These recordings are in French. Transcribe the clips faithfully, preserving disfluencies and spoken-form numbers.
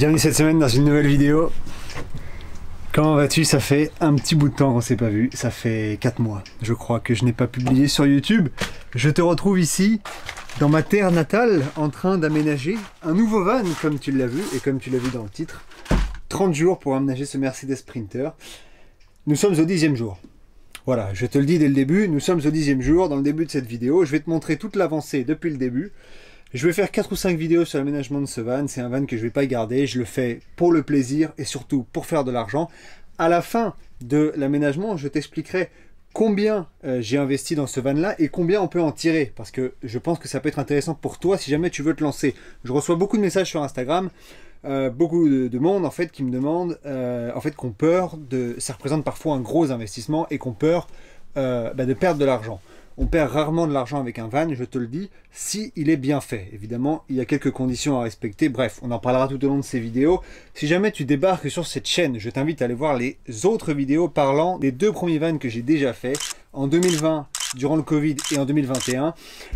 Bienvenue cette semaine dans une nouvelle vidéo. Comment vas-tu? Ça fait un petit bout de temps qu'on s'est pas vu, ça fait quatre mois je crois que je n'ai pas publié sur YouTube. Je te retrouve ici dans ma terre natale en train d'aménager un nouveau van comme tu l'as vu et comme tu l'as vu dans le titre. trente jours pour aménager ce Mercedes Sprinter. Nous sommes au dixième jour. Voilà, je te le dis dès le début, nous sommes au dixième jour. Dans le début de cette vidéo, je vais te montrer toute l'avancée depuis le début. Je vais faire quatre ou cinq vidéos sur l'aménagement de ce van. C'est un van que je ne vais pas garder. Je le fais pour le plaisir et surtout pour faire de l'argent. À la fin de l'aménagement, je t'expliquerai combien euh, j'ai investi dans ce van-là et combien on peut en tirer. Parce que je pense que ça peut être intéressant pour toi si jamais tu veux te lancer. Je reçois beaucoup de messages sur Instagram. Euh, beaucoup de, de monde en fait qui me demandent, euh, en fait, qu'on peur de... Ça représente parfois un gros investissement et qu'on peur euh, bah, de perdre de l'argent. On perd rarement de l'argent avec un van, je te le dis, si il est bien fait. Évidemment, il y a quelques conditions à respecter. Bref, on en parlera tout au long de ces vidéos. Si jamais tu débarques sur cette chaîne, je t'invite à aller voir les autres vidéos parlant des deux premiers vans que j'ai déjà fait en deux mille vingt, durant le Covid, et en deux mille vingt et un.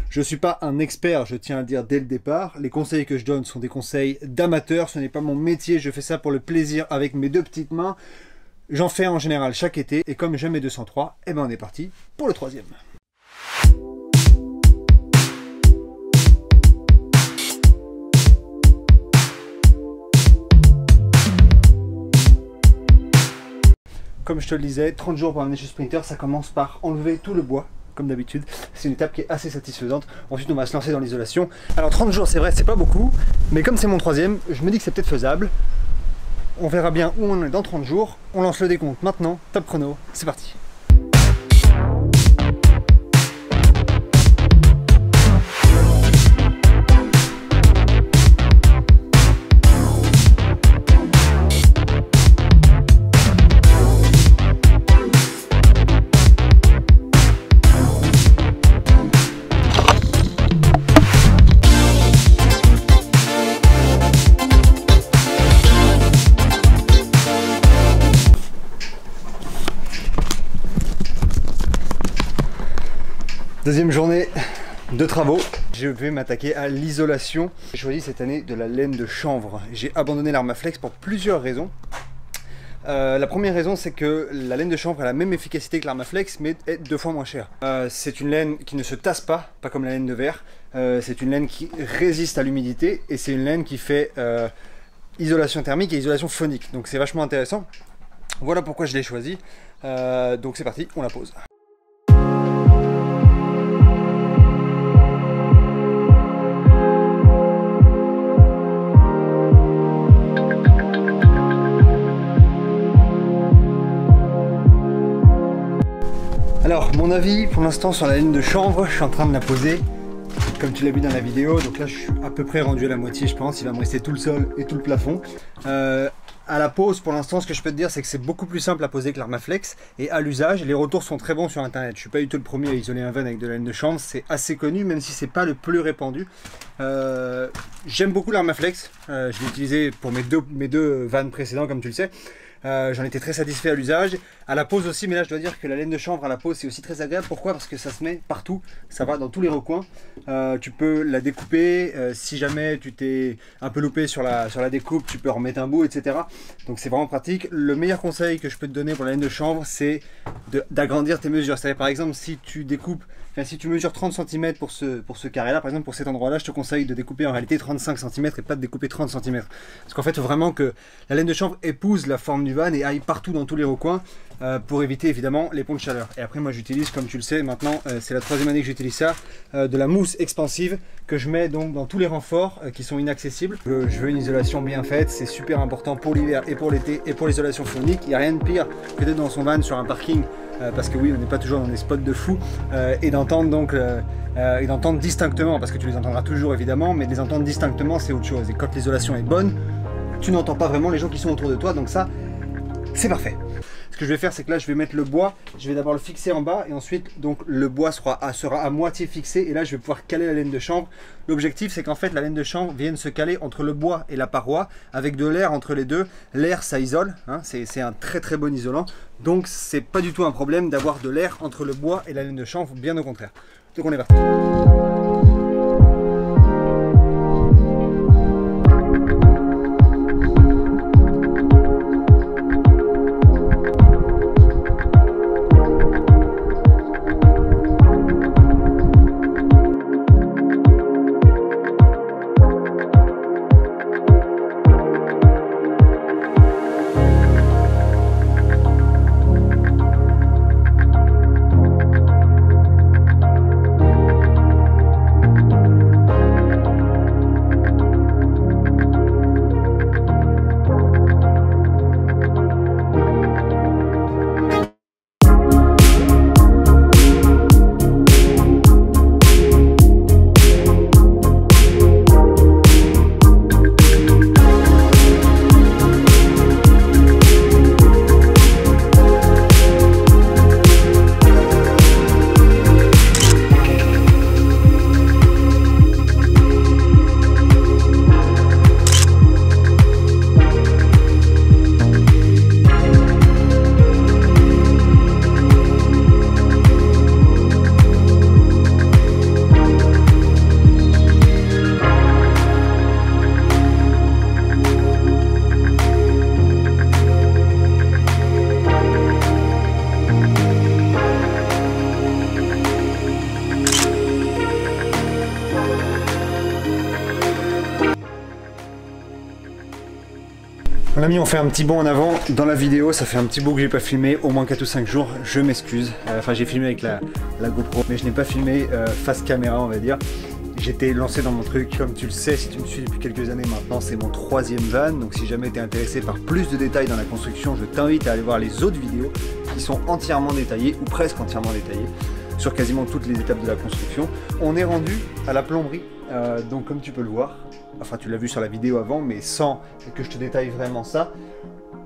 Je ne suis pas un expert, je tiens à le dire dès le départ. Les conseils que je donne sont des conseils d'amateurs. Ce n'est pas mon métier, je fais ça pour le plaisir avec mes deux petites mains. J'en fais en général chaque été. Et comme jamais deux cent trois, eh ben on est parti pour le troisième. Comme je te le disais, trente jours pour amener chez Sprinter, ça commence par enlever tout le bois, comme d'habitude. C'est une étape qui est assez satisfaisante. Ensuite, on va se lancer dans l'isolation. Alors trente jours, c'est vrai, c'est pas beaucoup, mais comme c'est mon troisième, je me dis que c'est peut-être faisable. On verra bien où on est dans trente jours. On lance le décompte maintenant, top chrono, c'est parti. Deuxième journée de travaux, je vais m'attaquer à l'isolation. J'ai choisi cette année de la laine de chanvre. J'ai abandonné l'Armaflex pour plusieurs raisons. Euh, la première raison, c'est que la laine de chanvre a la même efficacité que l'Armaflex, mais est deux fois moins chère. Euh, c'est une laine qui ne se tasse pas, pas comme la laine de verre. Euh, c'est une laine qui résiste à l'humidité et c'est une laine qui fait euh, isolation thermique et isolation phonique. Donc c'est vachement intéressant. Voilà pourquoi je l'ai choisi. Euh, donc c'est parti, on la pose. Alors, mon avis pour l'instant sur la laine de chanvre, je suis en train de la poser, comme tu l'as vu dans la vidéo, donc là je suis à peu près rendu à la moitié je pense, il va me rester tout le sol et tout le plafond. Euh, à la pose, pour l'instant, ce que je peux te dire, c'est que c'est beaucoup plus simple à poser que l'Armaflex, et à l'usage, les retours sont très bons sur internet. Je ne suis pas du tout le premier à isoler un van avec de la laine de chanvre, c'est assez connu, même si c'est pas le plus répandu. Euh, J'aime beaucoup l'Armaflex, euh, je l'ai utilisé pour mes deux, mes deux vannes précédents comme tu le sais. Euh, J'en étais très satisfait à l'usage, à la pose aussi, mais là je dois dire que la laine de chanvre à la pose c'est aussi très agréable. Pourquoi? Parce que ça se met partout, ça va dans tous les recoins. Euh, tu peux la découper, euh, si jamais tu t'es un peu loupé sur la, sur la découpe, tu peux remettre un bout, et cetera. Donc c'est vraiment pratique. Le meilleur conseil que je peux te donner pour la laine de chanvre, c'est d'agrandir tes mesures. C'est-à-dire par exemple si tu découpes, enfin, si tu mesures trente centimètres pour ce, pour ce carré-là, par exemple pour cet endroit-là, je te conseille de découper en réalité trente-cinq centimètres et pas de découper trente centimètres. Parce qu'en fait, faut vraiment que la laine de chanvre épouse la forme du et aille partout dans tous les recoins euh, pour éviter évidemment les ponts de chaleur. Et après moi j'utilise, comme tu le sais maintenant, euh, c'est la troisième année que j'utilise ça, euh, de la mousse expansive que je mets donc dans tous les renforts euh, qui sont inaccessibles. Je, je veux une isolation bien faite, c'est super important pour l'hiver et pour l'été et pour l'isolation phonique. Il n'y a rien de pire que d'être dans son van sur un parking, euh, parce que oui, on n'est pas toujours dans des spots de fou, euh, et d'entendre donc euh, euh, et d'entendre distinctement, parce que tu les entendras toujours évidemment, mais de les entendre distinctement c'est autre chose. Et quand l'isolation est bonne, tu n'entends pas vraiment les gens qui sont autour de toi, donc ça c'est parfait. Ce que je vais faire, c'est que là je vais mettre le bois, je vais d'abord le fixer en bas et ensuite donc le bois sera à, sera à moitié fixé et là je vais pouvoir caler la laine de chanvre. L'objectif c'est qu'en fait la laine de chanvre vienne se caler entre le bois et la paroi avec de l'air entre les deux. L'air ça isole, hein, c'est un très très bon isolant, donc c'est pas du tout un problème d'avoir de l'air entre le bois et la laine de chanvre, bien au contraire. Donc on est parti. L'ami, on fait un petit bond en avant dans la vidéo, ça fait un petit bout que j'ai pas filmé, au moins quatre ou cinq jours, je m'excuse. Enfin euh, j'ai filmé avec la, la GoPro, mais je n'ai pas filmé euh, face caméra on va dire. J'étais lancé dans mon truc, comme tu le sais, si tu me suis depuis quelques années maintenant, c'est mon troisième van. Donc si jamais tu es intéressé par plus de détails dans la construction, je t'invite à aller voir les autres vidéos qui sont entièrement détaillées, ou presque entièrement détaillées, sur quasiment toutes les étapes de la construction. On est rendu à la plomberie, euh, donc comme tu peux le voir, enfin tu l'as vu sur la vidéo avant, mais sans que je te détaille vraiment ça,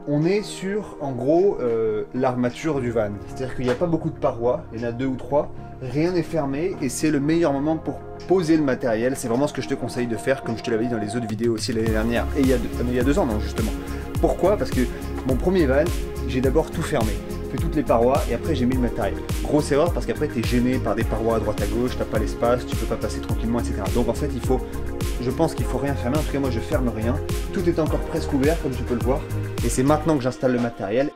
on est sur, en gros, euh, l'armature du van. C'est-à-dire qu'il n'y a pas beaucoup de parois, il y en a deux ou trois, rien n'est fermé et c'est le meilleur moment pour poser le matériel. C'est vraiment ce que je te conseille de faire, comme je te l'avais dit dans les autres vidéos aussi l'année dernière, et il y a deux, il y a deux ans, non, justement. Pourquoi? Parce que mon premier van, j'ai d'abord tout fermé, fait toutes les parois et après j'ai mis le matériel. Grosse erreur parce qu'après tu es gêné par des parois à droite à gauche, tu n'as pas l'espace, tu peux pas passer tranquillement, et cetera. Donc en fait, il faut... Je pense qu'il faut rien fermer, en tout cas moi je ferme rien, tout est encore presque ouvert comme tu peux le voir et c'est maintenant que j'installe le matériel